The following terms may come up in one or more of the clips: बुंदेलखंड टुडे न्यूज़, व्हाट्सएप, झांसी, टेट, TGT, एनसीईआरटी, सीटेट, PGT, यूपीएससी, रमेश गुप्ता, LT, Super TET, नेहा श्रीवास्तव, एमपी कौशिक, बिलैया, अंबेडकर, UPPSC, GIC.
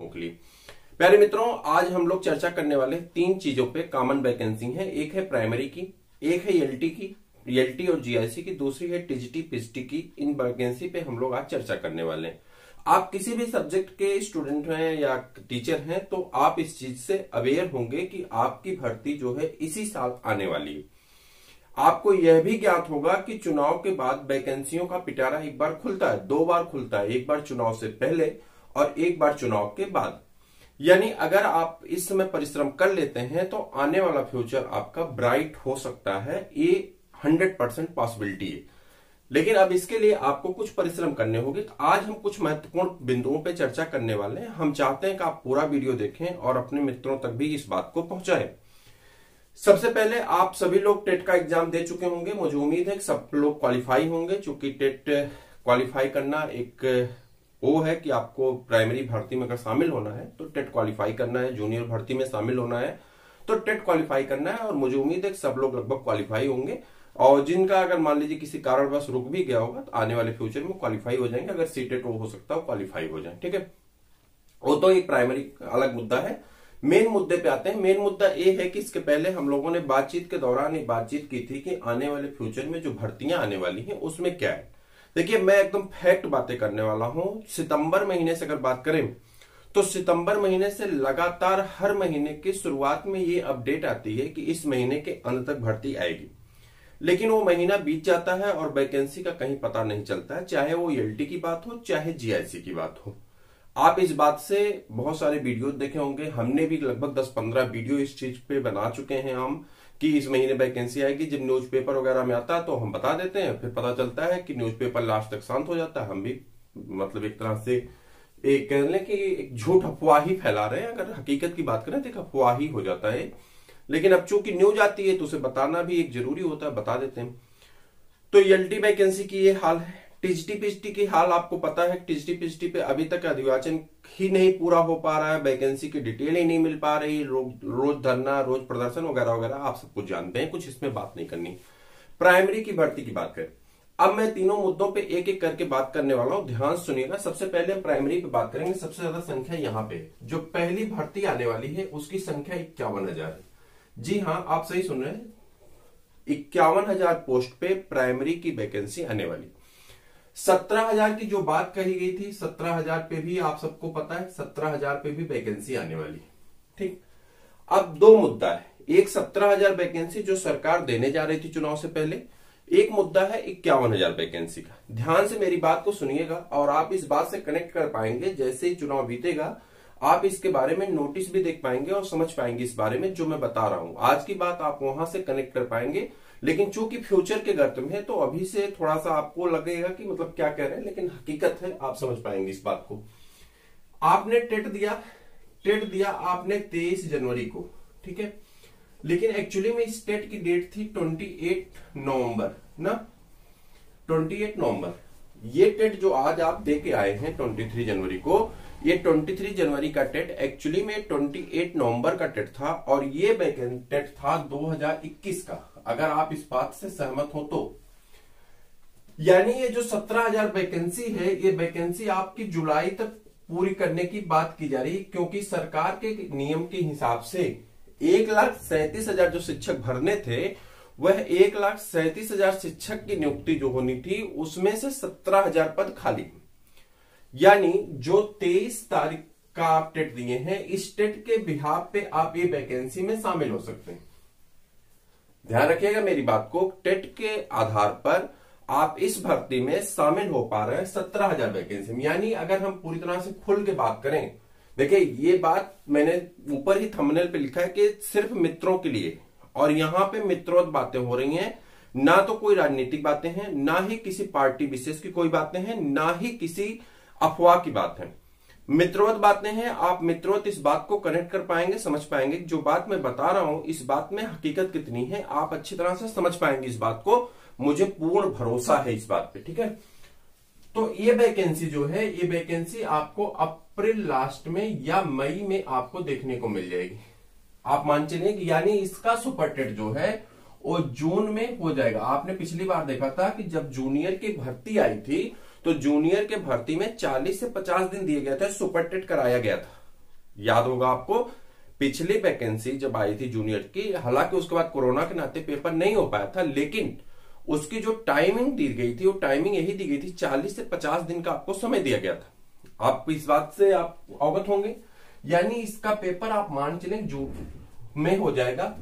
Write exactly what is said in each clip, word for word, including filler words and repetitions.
मोकली। प्यारे मित्रों, आज हम लोग चर्चा करने वाले तीन चीजों पे कॉमन वैकेंसी है। एक है प्राइमरी की, एक है एलटी की, एलटी और जीआईसी की, दूसरी है टीजीटी पीजीटी की। इन वैकेंसी पे हम लोग आज चर्चा करने वाले हैं। आप किसी भी सब्जेक्ट के स्टूडेंट हैं या टीचर हैं तो आप इस चीज से अवेयर होंगे कि आपकी भर्ती जो है इसी साल आने वाली है। आपको यह भी ज्ञात होगा कि चुनाव के बाद वैकेंसियों का पिटारा एक बार खुलता है, दो बार खुलता है, एक बार चुनाव से पहले और एक बार चुनाव के बाद। यानी अगर आप इस समय परिश्रम कर लेते हैं तो आने वाला फ्यूचर आपका ब्राइट हो सकता है, ये हंड्रेड परसेंट पॉसिबिलिटी है। लेकिन अब इसके लिए आपको कुछ परिश्रम करने होंगे। तो आज हम कुछ महत्वपूर्ण बिंदुओं पर चर्चा करने वाले हैं। हम चाहते हैं कि आप पूरा वीडियो देखें और अपने मित्रों तक भी इस बात को पहुंचाएं। सबसे पहले आप सभी लोग टेट का एग्जाम दे चुके होंगे, मुझे उम्मीद है कि सब लोग क्वालिफाई होंगे। चूंकि टेट क्वालिफाई करना एक वो है कि आपको प्राइमरी भर्ती में अगर शामिल होना है तो टेट क्वालिफाई करना है, जूनियर भर्ती में शामिल होना है तो टेट क्वालिफाई करना है, और मुझे उम्मीद है कि सब लोग लगभग क्वालिफाई होंगे। और जिनका अगर मान लीजिए किसी कारणवश रुक भी गया होगा तो आने वाले फ्यूचर में क्वालिफाई हो जाएंगे। अगर सीटेट हो सकता है क्वालिफाई हो जाए, ठीक है। वो तो एक प्राइमरी अलग मुद्दा है। मेन मुद्दे पे आते हैं। मेन मुद्दा ये है कि इसके पहले हम लोगों ने बातचीत के दौरान ये बातचीत की थी कि आने वाले फ्यूचर में जो भर्तियां आने वाली हैं उसमें क्या है। देखिए, मैं एकदम फैक्ट बातें करने वाला हूं। सितंबर महीने से अगर बात करें तो सितंबर महीने से लगातार हर महीने की शुरुआत में ये अपडेट आती है कि इस महीने के अंत तक भर्ती आएगी, लेकिन वो महीना बीत जाता है और वैकेंसी का कहीं पता नहीं चलता है, चाहे वो एलटी की बात हो चाहे जीआईसी की बात हो। आप इस बात से बहुत सारे वीडियो देखे होंगे, हमने भी लगभग दस पंद्रह वीडियो इस चीज पे बना चुके हैं हम कि इस महीने वैकेंसी आएगी। जब न्यूज़पेपर वगैरह में आता है तो हम बता देते हैं, फिर पता चलता है कि न्यूज़पेपर लास्ट तक शांत हो जाता है। हम भी मतलब एक तरह से एक कह लें कि एक झूठ अफवाह ही फैला रहे हैं। अगर हकीकत की बात करें तो एक अफवाह ही हो जाता है, लेकिन अब चूंकि न्यूज आती है तो उसे बताना भी एक जरूरी होता है, बता देते हैं। तो एलटी वैकेंसी की ये हाल है। टीजीटी पीजीटी की हाल आपको पता है। टीजीटी पीजीटी पे अभी तक अधिवाचन ही नहीं पूरा हो पा रहा है, वैकेंसी की डिटेल ही नहीं मिल पा रही। रो, रोज धरना, रोज प्रदर्शन वगैरह वगैरह आप सब कुछ जानते हैं, कुछ इसमें बात नहीं करनी। प्राइमरी की भर्ती की बात करें, अब मैं तीनों मुद्दों पे एक एक करके बात करने वाला हूं, ध्यान सुनिएगा। सबसे पहले प्राइमरी पे बात करेंगे। सबसे ज्यादा संख्या यहाँ पे जो पहली भर्ती आने वाली है उसकी संख्या इक्यावन हजार है। जी हाँ, आप सही सुन रहे हैं, इक्यावन हजार पोस्ट पे प्राइमरी की वैकेंसी आने वाली। सत्रह हजार की जो बात कही गई थी, सत्रह हजार पे भी आप सबको पता है, सत्रह हजार पे भी वैकेंसी आने वाली है, ठीक। अब दो मुद्दा है, एक सत्रह हजार वैकेंसी जो सरकार देने जा रही थी चुनाव से पहले, एक मुद्दा है इक्यावन हजार वैकेंसी का। ध्यान से मेरी बात को सुनिएगा और आप इस बात से कनेक्ट कर पाएंगे। जैसे ही चुनाव बीतेगा आप इसके बारे में नोटिस भी देख पाएंगे और समझ पाएंगे इस बारे में जो मैं बता रहा हूं। आज की बात आप वहां से कनेक्ट कर पाएंगे, लेकिन चूंकि फ्यूचर के गर्त में है तो अभी से थोड़ा सा आपको लगेगा कि मतलब क्या कह रहे हैं, लेकिन हकीकत है, आप समझ पाएंगे इस बात को। आपने टेट दिया, टेट दिया आपने तेईस जनवरी को, ठीक है, लेकिन एक्चुअली में इस टेट की डेट थी अट्ठाईस नवंबर ना, अट्ठाईस नवंबर। ये टेट जो आज आप दे के आए हैं तेईस जनवरी को, ये तेईस जनवरी का टेट एक्चुअली में अट्ठाईस नवंबर का टेट था और ये टेट था दो हजार इक्कीस का, अगर आप इस बात से सहमत हो तो। यानी ये जो सत्रह हजार वैकेंसी है, ये वैकेंसी आपकी जुलाई तक पूरी करने की बात की जा रही है, क्योंकि सरकार के नियम के हिसाब से एक लाख सैंतीस हजार जो शिक्षक भरने थे वह एक लाख सैंतीस हजार शिक्षक की नियुक्ति जो होनी थी उसमें से सत्रह हजार पद खाली। यानी जो तेईस तारीख का आप टेट दिए हैं, इस टेट के बिहाफ पे आप ये वैकेंसी में शामिल हो सकते हैं। ध्यान रखिएगा मेरी बात को, टेट के आधार पर आप इस भर्ती में शामिल हो पा रहे हैं सत्रह हजार वैकेंसी में। यानी अगर हम पूरी तरह से खुल के बात करें, देखिए ये बात मैंने ऊपर ही थंबनेल पे लिखा है कि सिर्फ मित्रों के लिए, और यहाँ पे मित्रों बातें हो रही हैं, ना तो कोई राजनीतिक बातें हैं, ना ही किसी पार्टी विशेष की कोई बातें हैं, ना ही किसी अफवाह की बात है, मित्रवत बातें हैं। आप मित्रवत इस बात को कनेक्ट कर पाएंगे, समझ पाएंगे। जो बात मैं बता रहा हूं इस बात में हकीकत कितनी है आप अच्छी तरह से समझ पाएंगे इस बात को, मुझे पूर्ण भरोसा है इस बात पे, ठीक है। तो ये वैकेंसी जो है, ये वैकेंसी आपको अप्रैल लास्ट में या मई में आपको देखने को मिल जाएगी, आप मान चलिए। यानी इसका सुपर टेट जो है वो जून में हो जाएगा। आपने पिछली बार देखा था कि जब जूनियर की भर्ती आई थी तो जूनियर के भर्ती में चालीस से पचास दिन दिए गए थे, सुपर टेट कराया गया था। याद होगा आपको पिछली वैकेंसी जब आई थी जूनियर की, हालांकि उसके बाद कोरोना के नाते पेपर नहीं हो पाया था, लेकिन उसकी जो टाइमिंग दी गई थी वो टाइमिंग यही दी गई थी चालीस से पचास दिन का आपको समय दिया गया था। आप इस बात से आप अवगत होंगे, यानी इसका पेपर आप मान चलें जून में हो जाएगा।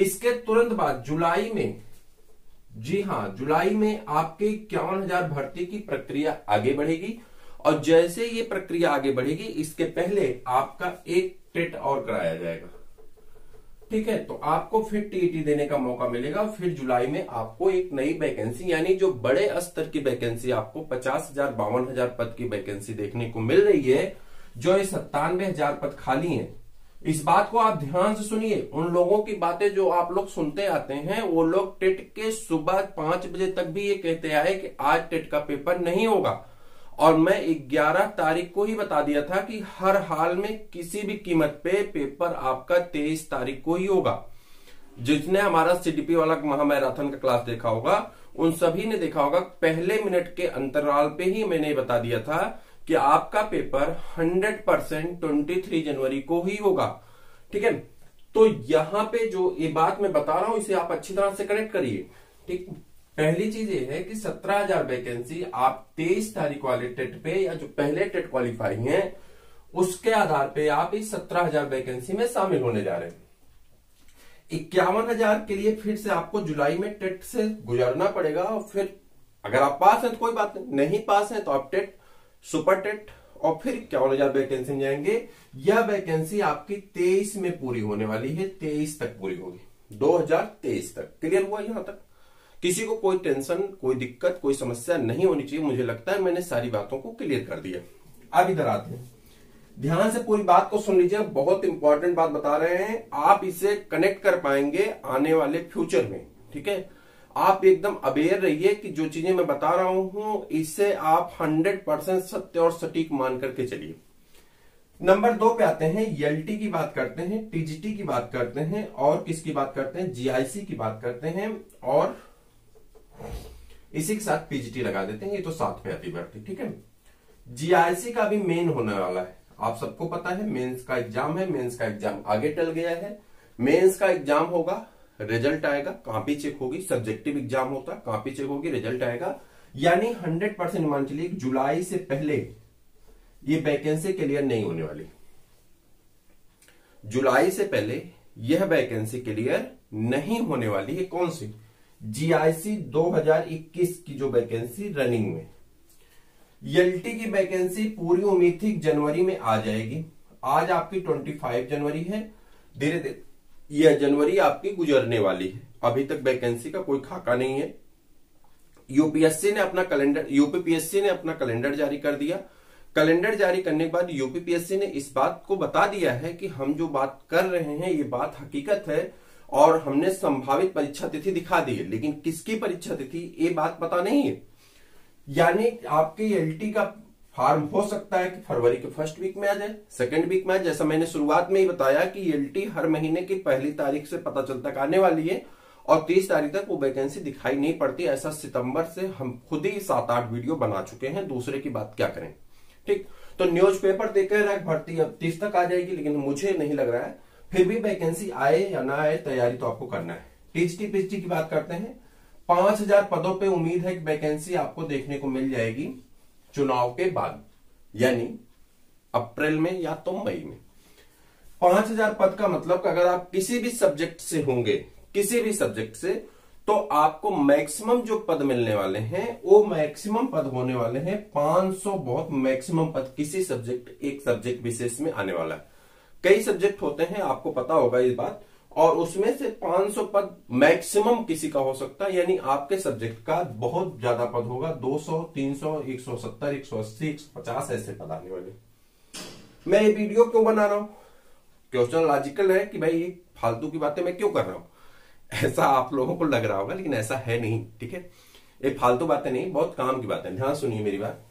इसके तुरंत बाद जुलाई में, जी हाँ जुलाई में आपके इक्यावन हजार भर्ती की प्रक्रिया आगे बढ़ेगी और जैसे ये प्रक्रिया आगे बढ़ेगी इसके पहले आपका एक टेट और कराया जाएगा, ठीक है। तो आपको फिर टीईटी देने का मौका मिलेगा। फिर जुलाई में आपको एक नई वैकेंसी, यानी जो बड़े स्तर की वैकेंसी आपको पचास हजार बावन हजार पद की वैकेंसी देखने को मिल रही है, जो ये सत्तानवे हजार पद खाली हैं। इस बात को आप ध्यान से सुनिए। उन लोगों की बातें जो आप लोग सुनते आते हैं, वो लोग टेट के सुबह पांच बजे तक भी ये कहते आए कि आज टेट का पेपर नहीं होगा, और मैं ग्यारह तारीख को ही बता दिया था कि हर हाल में किसी भी कीमत पे पेपर आपका तेईस तारीख को ही होगा। जिसने हमारा सीडीपी वाला महामैराथन का क्लास देखा होगा, उन सभी ने देखा होगा, पहले मिनट के अंतराल पे ही मैंने बता दिया था कि आपका पेपर हंड्रेड परसेंट तेईस जनवरी को ही होगा, ठीक है। तो यहां पे जो ये बात मैं बता रहा हूं इसे आप अच्छी तरह से कनेक्ट करिए, ठीक। पहली चीज ये है कि सत्रह हजार वैकेंसी आप तेईस तारीख वाले टेट पे या जो पहले टेट क्वालिफाई हैं उसके आधार पे आप इस सत्रह हजार वैकेंसी में शामिल होने जा रहे हैं। इक्यावन हजार के लिए फिर से आपको जुलाई में टेट से गुजरना पड़ेगा, और फिर अगर आप पास हैं तो कोई बात नहीं, नहीं पास हैं तो आप टेट, सुपर टेट और फिर इक्यावन हजार वैकेंसी में जाएंगे। यह वैकेंसी आपकी तेईस में पूरी होने वाली है, तेईस तक पूरी होगी, दो हजार तेईस तक। क्लियर हुआ यहां तक? किसी को कोई टेंशन, कोई दिक्कत, कोई समस्या नहीं होनी चाहिए। मुझे लगता है मैंने सारी बातों को क्लियर कर दिया। अब इधर आते हैं, ध्यान से पूरी बात को सुन लीजिए, बहुत इंपॉर्टेंट बात बता रहे हैं, आप इसे कनेक्ट कर पाएंगे आने वाले फ्यूचर में, ठीक है। आप एकदम अवेयर रहिए कि जो चीजें मैं बता रहा हूं इसे आप हंड्रेड परसेंट सत्य और सटीक मान करके चलिए। नंबर दो पे आते हैं, एलटी की बात करते हैं, टीजीटी की बात करते हैं, और किसकी बात करते हैं, जीआईसी की बात करते हैं, और इसी के साथ पीजीटी लगा देते हैं, ये तो साथ में आती बढ़ती, ठीक है। जीआईसी का भी मेन होने वाला है, आप सबको पता है मेन्स का एग्जाम है, मेन्स का एग्जाम आगे टल गया है। मेन्स का एग्जाम होगा, रिजल्ट आएगा, कॉपी चेक होगी, सब्जेक्टिव एग्जाम होता, कॉपी चेक होगी, रिजल्ट आएगा, यानी हंड्रेड परसेंट मान चलिए जुलाई से पहले ये वैकेंसी क्लियर नहीं होने वाली, जुलाई से पहले यह वैकेंसी क्लियर नहीं होने वाली है। कौन सी? जीआईसी दो हजार इक्कीस की जो वैकेंसी रनिंग में। एलटी की वैकेंसी पूरी उम्मीद थी जनवरी में आ जाएगी, आज आपकी पच्चीस जनवरी है, धीरे धीरे यह जनवरी आपकी गुजरने वाली है, अभी तक वैकेंसी का कोई खाका नहीं है। यूपीएससी ने अपना कैलेंडर यूपीपीएससी ने अपना कैलेंडर जारी कर दिया। कैलेंडर जारी करने के बाद यूपीपीएससी ने इस बात को बता दिया है कि हम जो बात कर रहे हैं ये बात हकीकत है, और हमने संभावित परीक्षा तिथि दिखा दी है, लेकिन किसकी परीक्षा तिथि ये बात पता नहीं है। यानी आपके एलटी का फॉर्म हो सकता है कि फरवरी के फर्स्ट वीक में आ जाए, सेकेंड वीक में आ जाए। जैसा मैंने शुरुआत में ही बताया कि एलटी हर महीने की पहली तारीख से पता चलता आने वाली है और तीस तारीख तक वो वैकेंसी दिखाई नहीं पड़ती। ऐसा सितंबर से हम खुद ही सात आठ वीडियो बना चुके हैं, दूसरे की बात क्या करें, ठीक। तो न्यूज पेपर देकर रैक भर्ती अब तीस तक आ जाएगी, लेकिन मुझे नहीं लग रहा है, फिर भी वैकेंसी आए या ना आए तैयारी तो आपको करना है। टीजीटी पीजीटी की बात करते हैं, पांच हजार पदों पर उम्मीद है कि वैकेंसी आपको देखने को मिल जाएगी चुनाव के बाद, यानी अप्रैल में या तो मई में। पांच हजार पद का मतलब अगर आप किसी भी सब्जेक्ट से होंगे, किसी भी सब्जेक्ट से, तो आपको मैक्सिमम जो पद मिलने वाले हैं वो मैक्सिमम पद होने वाले हैं पांच सौ, बहुत मैक्सिमम पद किसी सब्जेक्ट, एक सब्जेक्ट विशेष में आने वाला है। कई सब्जेक्ट होते हैं, आपको पता होगा इस बात, और उसमें से पांच सौ पद मैक्सिमम किसी का हो सकता है, यानी आपके सब्जेक्ट का बहुत ज्यादा पद होगा, दो सौ, तीन सौ, एक सौ सत्तर, एक सौ अस्सी, एक सौ पचास ऐसे पद आने वाले। मैं ये वीडियो क्यों बना रहा हूं? क्वेश्चन लॉजिकल है कि भाई ये फालतू की बातें मैं क्यों कर रहा हूं, ऐसा आप लोगों को लग रहा होगा, लेकिन ऐसा है नहीं, ठीक है। ये फालतू बातें नहीं, बहुत काम की बातें, ध्यान सुनिए मेरी बात।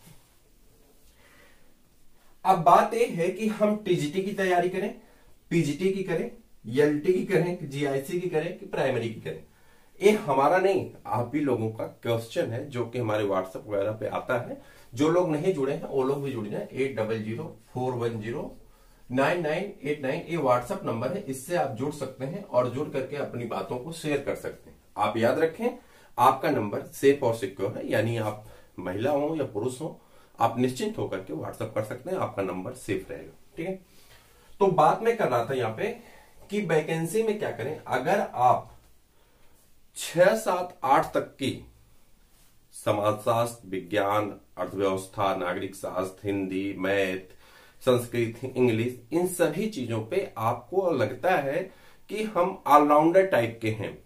अब बात यह है कि हम टीजीटी की तैयारी करें, पीजीटी की करें, एलटी की करें, कि जीआईसी की करें, कि प्राइमरी की करें, ये हमारा नहीं, आप भी लोगों का क्वेश्चन है, जो कि हमारे व्हाट्सएप वगैरह पे आता है। जो लोग नहीं जुड़े हैं वो लोग भी जुड़ जाए, eight double zero four one zero nine nine eight nine ये व्हाट्सएप नंबर है, इससे आप जुड़ सकते हैं और जुड़ करके अपनी बातों को शेयर कर सकते हैं। आप याद रखें आपका नंबर सेफ और सिक्योर है, यानी आप महिला हो या पुरुष हो, आप निश्चिंत होकर के व्हाट्सएप कर सकते हैं, आपका नंबर सेफ रहेगा। ठीक है, तो बात मैं कर रहा था यहाँ पे कि वैकेंसी में क्या करें। अगर आप छह सात आठ तक की समाजशास्त्र, विज्ञान, अर्थव्यवस्था, नागरिक शास्त्र, हिंदी, मैथ, संस्कृत, इंग्लिश, इन सभी चीजों पे आपको लगता है कि हम ऑलराउंडर टाइप के हैं,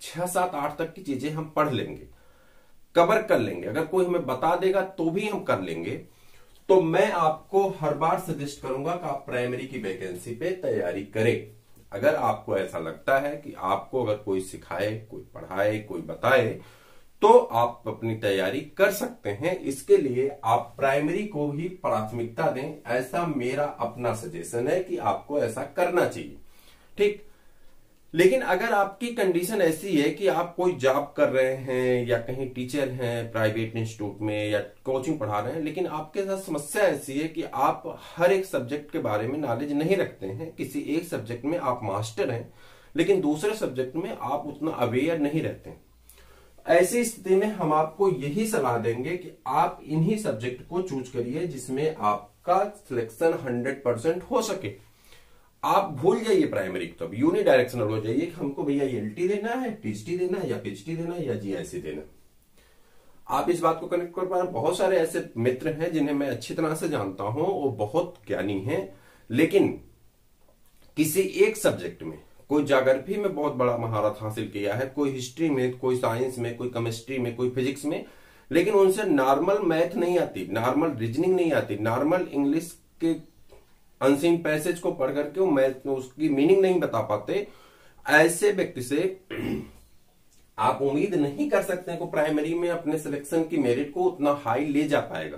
छह सात आठ तक की चीजें हम पढ़ लेंगे, कवर कर लेंगे, अगर कोई हमें बता देगा तो भी हम कर लेंगे, तो मैं आपको हर बार सजेस्ट करूंगा कि आप प्राइमरी की वैकेंसी पे तैयारी करें। अगर आपको ऐसा लगता है कि आपको अगर कोई सिखाए, कोई पढ़ाए, कोई बताए, तो आप अपनी तैयारी कर सकते हैं। इसके लिए आप प्राइमरी को ही प्राथमिकता दें, ऐसा मेरा अपना सजेशन है कि आपको ऐसा करना चाहिए। ठीक, लेकिन अगर आपकी कंडीशन ऐसी है कि आप कोई जॉब कर रहे हैं या कहीं टीचर हैं प्राइवेट इंस्टीट्यूट में या कोचिंग पढ़ा रहे हैं, लेकिन आपके साथ समस्या ऐसी है कि आप हर एक सब्जेक्ट के बारे में नॉलेज नहीं रखते हैं, किसी एक सब्जेक्ट में आप मास्टर हैं लेकिन दूसरे सब्जेक्ट में आप उतना अवेयर नहीं रहते हैं, ऐसी स्थिति में हम आपको यही सलाह देंगे कि आप इन्हीं सब्जेक्ट को चूज करिए जिसमें आपका सिलेक्शन हंड्रेड परसेंट हो सके। आप भूल जाइए प्राइमरी को, तो अब यूनिडायरेक्शनल हो जाइए कि हमको भैया एलटी देना है, पीजीटी देना है या पीजीटी देना है या जीआईसी देना। आप इस बात को कनेक्ट कर पा रहे हैं। बहुत सारे ऐसे मित्र हैं जिन्हें मैं अच्छी तरह से जानता हूं, वो बहुत ज्ञानी हैं, लेकिन किसी एक सब्जेक्ट में, कोई ज्योग्राफी में बहुत बड़ा महारत हासिल किया है, कोई हिस्ट्री में, कोई साइंस में, कोई केमिस्ट्री में, कोई फिजिक्स में, लेकिन उनसे नॉर्मल मैथ नहीं आती, नॉर्मल रीजनिंग नहीं आती, नॉर्मल इंग्लिश के अनसीन पैसेज को पढ़ करके वो मैथ उसकी मीनिंग नहीं बता पाते। ऐसे व्यक्ति से आप उम्मीद नहीं कर सकते को प्राइमरी में अपने सिलेक्शन की मेरिट को उतना हाई ले जा पाएगा।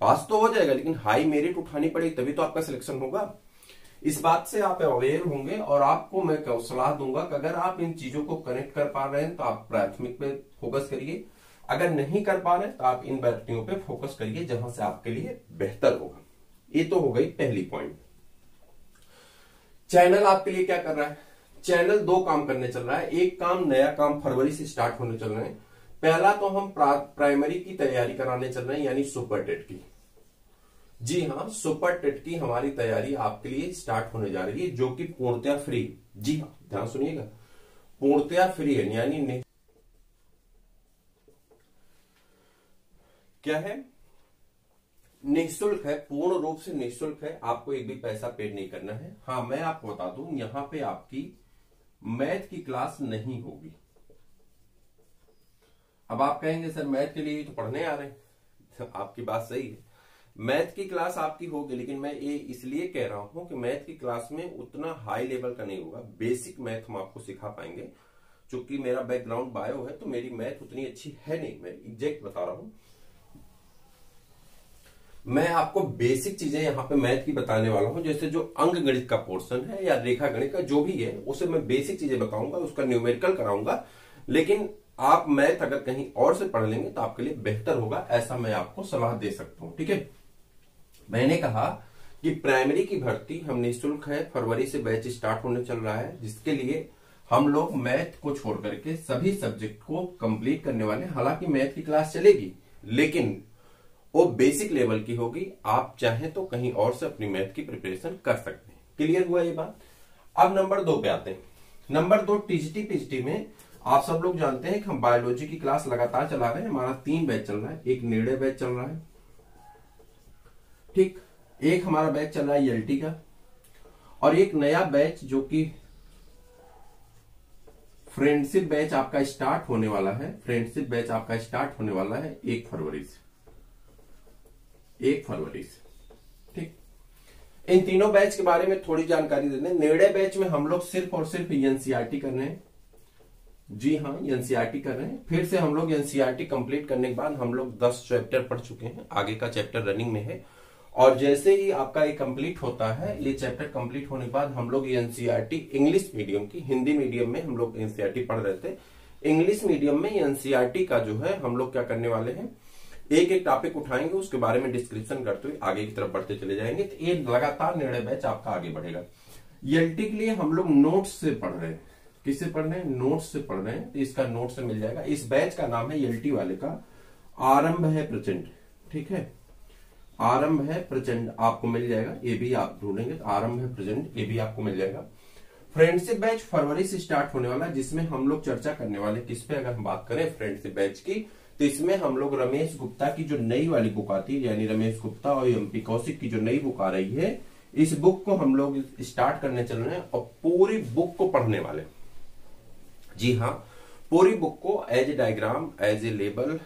पास तो हो जाएगा लेकिन हाई मेरिट उठानी पड़ेगी तभी तो आपका सिलेक्शन होगा। इस बात से आप अवेयर होंगे और आपको मैं सलाह दूंगा कि अगर आप इन चीजों को कनेक्ट कर पा रहे हैं तो आप प्राथमिक पे फोकस करिए, अगर नहीं कर पा रहे तो आप इन व्यक्तियों पे फोकस करिए जहां से आपके लिए बेहतर होगा। ये तो हो गई पहली पॉइंट। चैनल आपके लिए क्या कर रहा है? चैनल दो काम करने चल रहा है, एक काम नया काम फरवरी से स्टार्ट होने चल रहे हैं। पहला तो हम प्राइमरी की तैयारी कराने चल रहे हैं, यानी सुपर टेट की। जी हाँ, सुपर टेट की हमारी तैयारी आपके लिए स्टार्ट होने जा रही है, जो कि पूर्णतया फ्री। जी हाँ, ध्यान सुनिएगा, पूर्णतया फ्री है, यानी क्या है, निःशुल्क है, पूर्ण रूप से निःशुल्क है, आपको एक भी पैसा पेड नहीं करना है। हाँ, मैं आपको बता दूं, यहां पे आपकी मैथ की क्लास नहीं होगी। अब आप कहेंगे सर मैथ के लिए ही तो पढ़ने आ रहे हैं, आपकी बात सही है, मैथ की क्लास आपकी होगी, लेकिन मैं ये इसलिए कह रहा हूं कि मैथ की क्लास में उतना हाई लेवल का नहीं होगा, बेसिक मैथ हम आपको सिखा पाएंगे। चूंकि मेरा बैकग्राउंड बायो है तो मेरी मैथ उतनी अच्छी है नहीं, मैं एग्जैक्ट बता रहा हूं, मैं आपको बेसिक चीजें यहाँ पे मैथ की बताने वाला हूं। जैसे जो अंग गणित का पोर्शन है या रेखा गणित का जो भी है, उसे मैं बेसिक चीजें बताऊंगा, उसका न्यूमेरिकल कराऊंगा, लेकिन आप मैथ अगर कहीं और से पढ़ लेंगे तो आपके लिए बेहतर होगा, ऐसा मैं आपको सलाह दे सकता हूँ। ठीक है, मैंने कहा कि प्राइमरी की भर्ती हम निःशुल्क है, फरवरी से बैच स्टार्ट होने चल रहा है, जिसके लिए हम लोग मैथ को छोड़ करके सभी सब्जेक्ट को कंप्लीट करने वाले। हालांकि मैथ की क्लास चलेगी लेकिन वो बेसिक लेवल की होगी, आप चाहे तो कहीं और से अपनी मैथ की प्रिपरेशन कर सकते हैं। क्लियर हुआ ये बात? अब नंबर दो पे आते हैं। नंबर दो, टीजीटी पीजीटी में आप सब लोग जानते हैं कि हम बायोलॉजी की क्लास लगातार चला रहे हैं, हमारा तीन बैच चल रहा है, एक निर्णय बैच चल रहा है, ठीक, एक हमारा बैच चल रहा है एलटी का, और एक नया बैच जो कि फ्रेंडशिप बैच आपका स्टार्ट होने वाला है, फ्रेंडशिप बैच आपका स्टार्ट होने वाला है एक फरवरी से, एक फरवरी से ठीक। इन तीनों बैच के बारे में थोड़ी जानकारी देते हैं। निर्णय बैच में हम लोग सिर्फ और सिर्फ एनसीईआरटी कर रहे हैं। जी हाँ, एनसीईआरटी कर रहे हैं। फिर से हम लोग एनसीईआरटी कंप्लीट करने के बाद हम लोग दस चैप्टर पढ़ चुके हैं, आगे का चैप्टर रनिंग में है, और जैसे ही आपका ये कंप्लीट होता है, ये चैप्टर कंप्लीट होने के बाद हम लोग एनसीईआरटी इंग्लिश मीडियम की, हिंदी मीडियम में हम लोग एनसीईआरटी पढ़ रहे थे, इंग्लिश मीडियम में एनसीईआरटी का जो है हम लोग क्या करने वाले हैं, एक एक टॉपिक उठाएंगे, उसके बारे में डिस्क्रिप्शन करते हुए आगे की तरफ बढ़ते चले जाएंगे। तो ये लगातार निर्णय बैच आपका आगे बढ़ेगा। एलटी के लिए हम लोग नोट्स से पढ़ रहे हैं, किससे पढ़ रहे हैं? नोट्स से पढ़ रहे हैं। तो इसका नोट से मिल जाएगा। इस बैच का नाम है एलटी वाले का आरंभ है प्रचंड, ठीक है, आरंभ है प्रचंड आपको मिल जाएगा। ये भी आप ढूंढेंगे तो आरंभ है प्रचंड, ये भी आपको मिल जाएगा। फ्रेंडशिप बैच फरवरी से स्टार्ट होने वाला, जिसमें हम लोग चर्चा करने वाले किस पे, अगर हम बात करें फ्रेंडशिप बैच की, तो इसमें हम लोग रमेश गुप्ता की जो नई वाली बुक आती है, यानी रमेश गुप्ता और एमपी कौशिक की जो नई बुक आ रही है, इस बुक को हम लोग स्टार्ट करने चल रहे हैं और पूरी बुक को पढ़ने वाले। जी हाँ, पूरी बुक को as a diagram, as a label,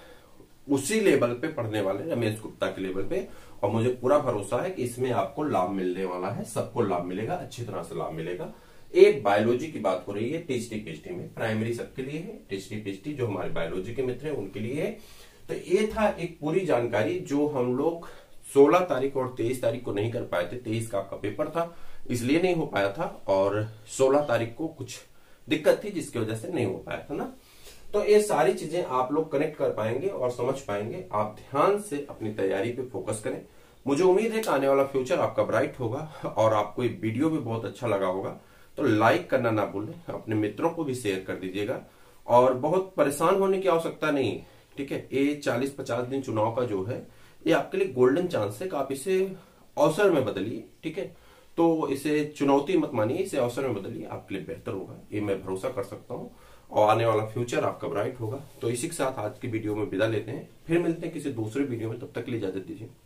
उसी लेवल पे पढ़ने वाले, रमेश गुप्ता के लेवल पे। और मुझे पूरा भरोसा है कि इसमें आपको लाभ मिलने वाला है, सबको लाभ मिलेगा, अच्छी तरह से लाभ मिलेगा। एक बायोलॉजी की बात हो रही है टीजीटी पीजीटी में, प्राइमरी सबके लिए है, टीजीटी पीजीटी जो हमारे बायोलॉजी के मित्र हैं उनके लिए है। तो ये था एक पूरी जानकारी जो हम लोग सोलह तारीख और तेईस तारीख को नहीं कर पाए थे। तेईस का आपका पेपर था इसलिए नहीं हो पाया था, और सोलह तारीख को कुछ दिक्कत थी जिसकी वजह से नहीं हो पाया था ना। तो ये सारी चीजें आप लोग कनेक्ट कर पाएंगे और समझ पाएंगे। आप ध्यान से अपनी तैयारी पे फोकस करें। मुझे उम्मीद है कि आने वाला फ्यूचर आपका ब्राइट होगा और आपको ये वीडियो भी बहुत अच्छा लगा होगा। तो लाइक करना ना भूलें, अपने मित्रों को भी शेयर कर दीजिएगा। और बहुत परेशान होने की आवश्यकता नहीं है, ठीक है। ये चालीस पचास दिन चुनाव का जो है, ये आपके लिए गोल्डन चांस है कि आप इसे अवसर में बदलिए, ठीक है। तो इसे चुनौती मत मानिए, इसे अवसर में बदलिए, आपके लिए बेहतर होगा, ये मैं भरोसा कर सकता हूँ। और आने वाला फ्यूचर आपका ब्राइट होगा। तो इसी के साथ आज की वीडियो में विदा लेते हैं, फिर मिलते हैं किसी दूसरे वीडियो में। तब तक के लिए इजाजत दीजिए।